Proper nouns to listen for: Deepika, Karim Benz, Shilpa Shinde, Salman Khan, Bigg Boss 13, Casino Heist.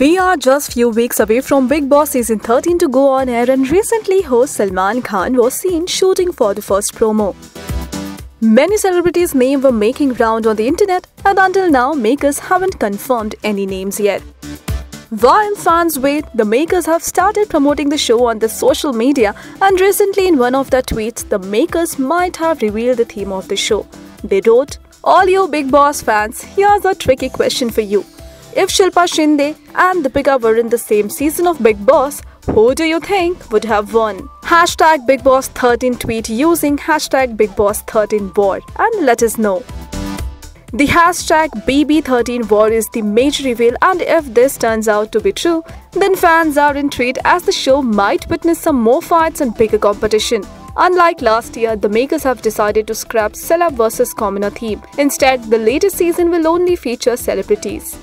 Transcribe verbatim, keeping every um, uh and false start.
We are just few weeks away from Bigg Boss season thirteen to go on air, and recently host Salman Khan was seen shooting for the first promo. Many celebrities' names were making round on the internet, and until now makers haven't confirmed any names yet. While fans wait, the makers have started promoting the show on their social media, and recently in one of their tweets, the makers might have revealed the theme of the show. They wrote, "All you Bigg Boss fans, here's a tricky question for you. If Shilpa Shinde and Deepika were in the same season of Bigg Boss, who do you think would have won? Hashtag Bigg Boss thirteen tweet using hashtag Bigg Boss thirteen war and let us know." The hashtag B B thirteen war is the major reveal, and if this turns out to be true, then fans are intrigued as the show might witness some more fights and bigger competition. Unlike last year, the makers have decided to scrap celeb versus commoner theme. Instead, the latest season will only feature celebrities.